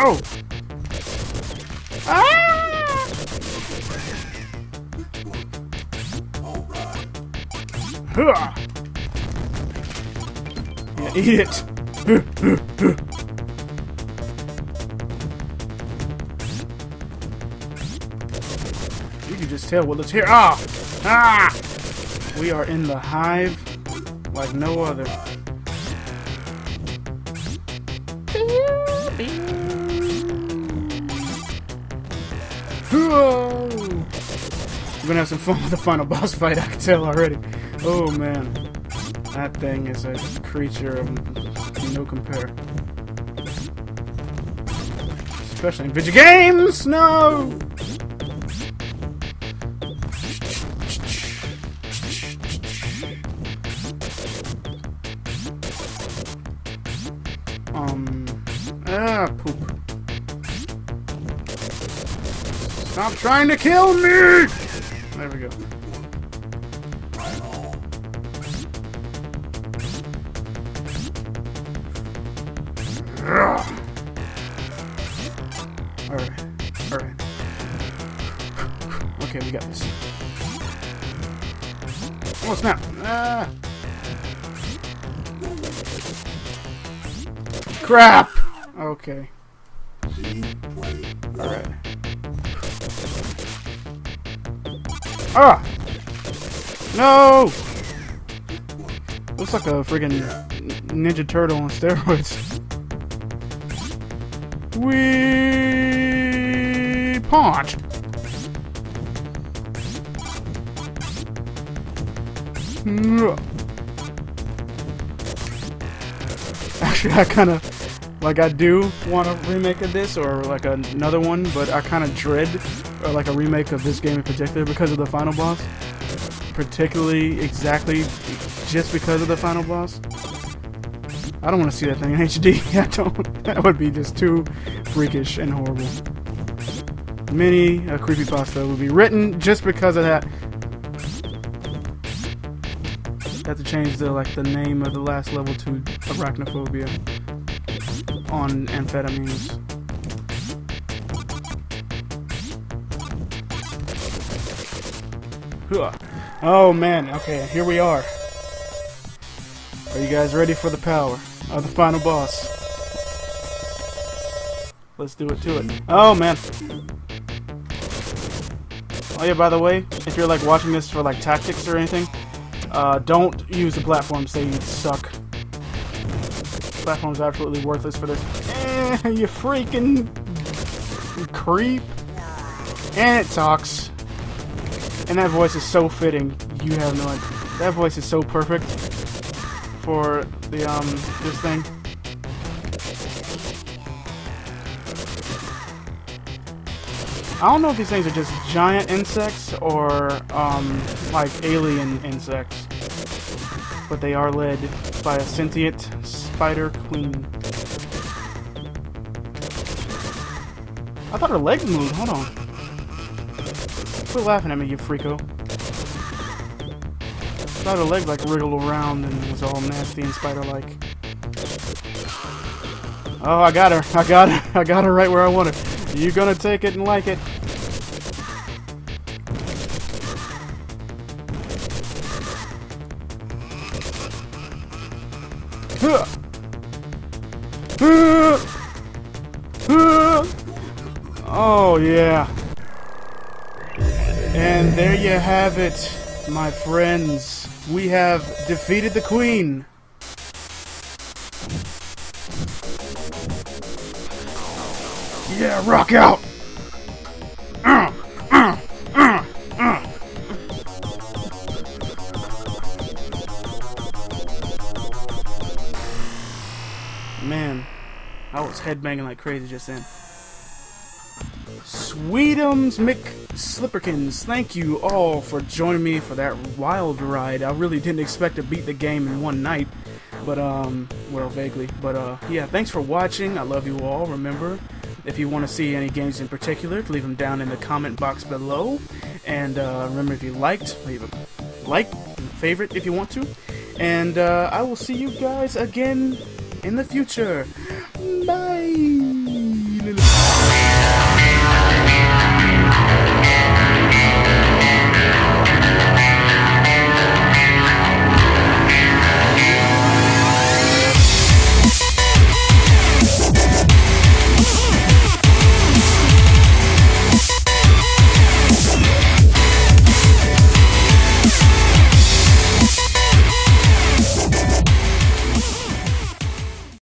Oh! Ah! Huh! Yeah, eat it! You can just tell what lives here. Ah! Ah! We are in the hive like no other. Whoa. We're gonna have some fun with the final boss fight, I can tell already. Oh man, that thing is a creature of no compare. Especially in video games! No! Poop. Stop trying to kill me! There we go. Alright, alright. Okay, we got this. Oh, snap! Crap! Okay. Alright. Ah! No! Looks like a friggin' Ninja Turtle on steroids. Wee punch! Actually, I kinda... Like, I do want a remake of this, or like another one, but I kind of dread like a remake of this game in particular because of the final boss. Particularly, exactly, just because of the final boss. I don't want to see that thing in HD. I don't. That would be just too freakish and horrible. Many a creepypasta would be written just because of that. I have to change the name of the last level to Arachnophobia. On amphetamines. Oh man, okay, here we are. Are you guys ready for the power of the final boss? Let's do it to it. Oh man. Oh yeah, by the way, if you're like watching this for like tactics or anything, don't use the platforms, they suck. Platform's absolutely worthless for this. You freaking creep. And it talks. And that voice is so fitting. You have no idea. That voice is so perfect for the this thing. I don't know if these things are just giant insects or like alien insects. But they are led by a sentient spider queen. I thought her legs moved. Hold on. Quit laughing at me, you freako. I thought her legs like wriggled around and was all nasty and spider-like. Oh, I got her. I got her. I got her right where I want her. You gonna take it and like it. Oh yeah, and there you have it, my friends. We have defeated the queen. Yeah, rock out. Man, I was headbanging like crazy just then. Sweetums McSlipperkins, thank you all for joining me for that wild ride. I really didn't expect to beat the game in one night, but, well, vaguely. But, yeah, thanks for watching. I love you all. Remember, if you want to see any games in particular, leave them down in the comment box below. And, remember, if you liked, leave a like, favorite if you want to. And, I will see you guys again in the future.